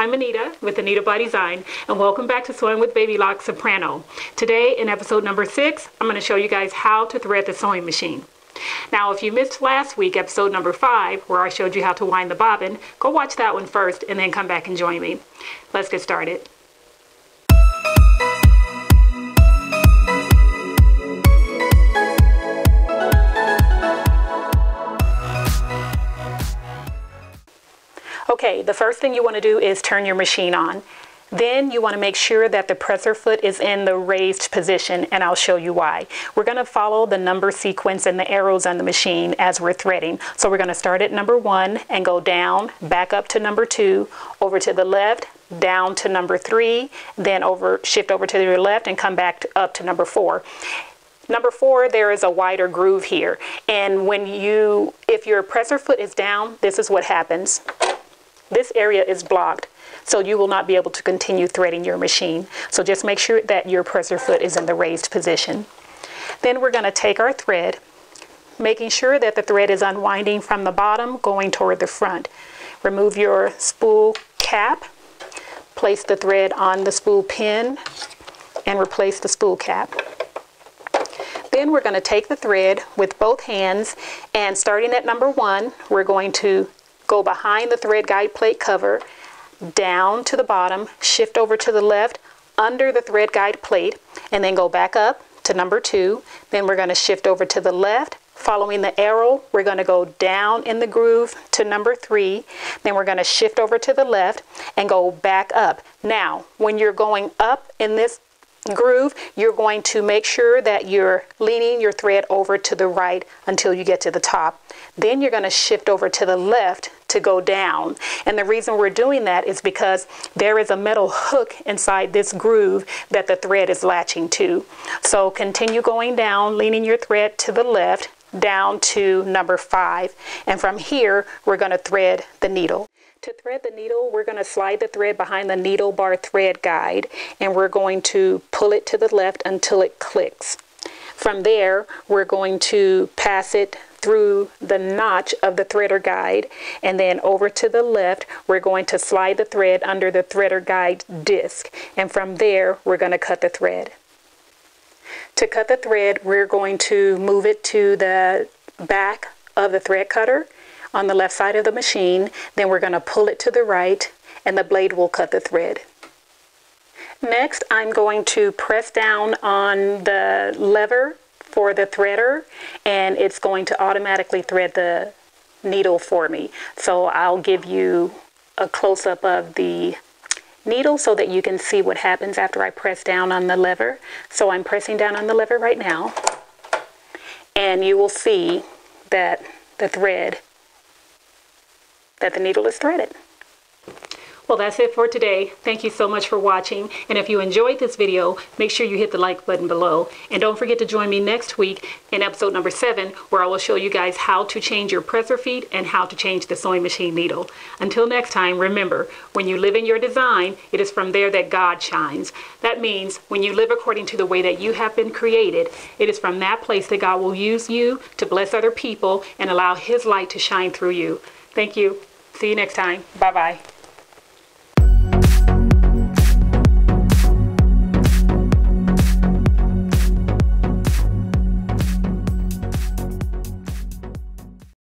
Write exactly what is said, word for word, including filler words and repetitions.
I'm Anita with Anita by Design, and welcome back to Sewing with Baby Lock Soprano. Today, in episode number six, I'm going to show you guys how to thread the sewing machine. Now, if you missed last week, episode number five, where I showed you how to wind the bobbin, go watch that one first and then come back and join me. Let's get started. Okay, the first thing you want to do is turn your machine on. Then you want to make sure that the presser foot is in the raised position, and I'll show you why. We're going to follow the number sequence and the arrows on the machine as we're threading. So we're going to start at number one and go down, back up to number two, over to the left, down to number three, then over, shift over to your left and come back to, up to number four. Number four, there is a wider groove here, and when you, if your presser foot is down, this is what happens. This area is blocked, so you will not be able to continue threading your machine. So just make sure that your presser foot is in the raised position. Then we're going to take our thread, making sure that the thread is unwinding from the bottom, going toward the front. Remove your spool cap, place the thread on the spool pin, and replace the spool cap. Then we're going to take the thread with both hands, and starting at number one, we're going to go behind the thread guide plate cover, down to the bottom, shift over to the left under the thread guide plate, and then go back up to number two. Then we're going to shift over to the left. Following the arrow, we're going to go down in the groove to number three. Then we're going to shift over to the left and go back up. Now, when you're going up in this groove, you're going to make sure that you're leaning your thread over to the right until you get to the top. Then you're going to shift over to the left to go down. And the reason we're doing that is because there is a metal hook inside this groove that the thread is latching to. So continue going down, leaning your thread to the left, down to number five. And from here, we're going to thread the needle. To thread the needle, we're going to slide the thread behind the needle bar thread guide, and we're going to pull it to the left until it clicks. From there, we're going to pass it through the notch of the threader guide, and then over to the left, we're going to slide the thread under the threader guide disc, and from there, we're going to cut the thread. To cut the thread, we're going to move it to the back of the thread cutter on the left side of the machine, then we're going to pull it to the right, and the blade will cut the thread. Next, I'm going to press down on the lever for the threader, and it's going to automatically thread the needle for me. So I'll give you a close-up of the needle so that you can see what happens after I press down on the lever. So I'm pressing down on the lever right now, and you will see that the thread that the needle is threaded. Well, that's it for today. Thank you so much for watching. And if you enjoyed this video, make sure you hit the like button below. And don't forget to join me next week in episode number seven, where I will show you guys how to change your presser feet and how to change the sewing machine needle. Until next time, remember, when you live in your design, it is from there that God shines. That means when you live according to the way that you have been created, it is from that place that God will use you to bless other people and allow His light to shine through you. Thank you. See you next time. Bye-bye.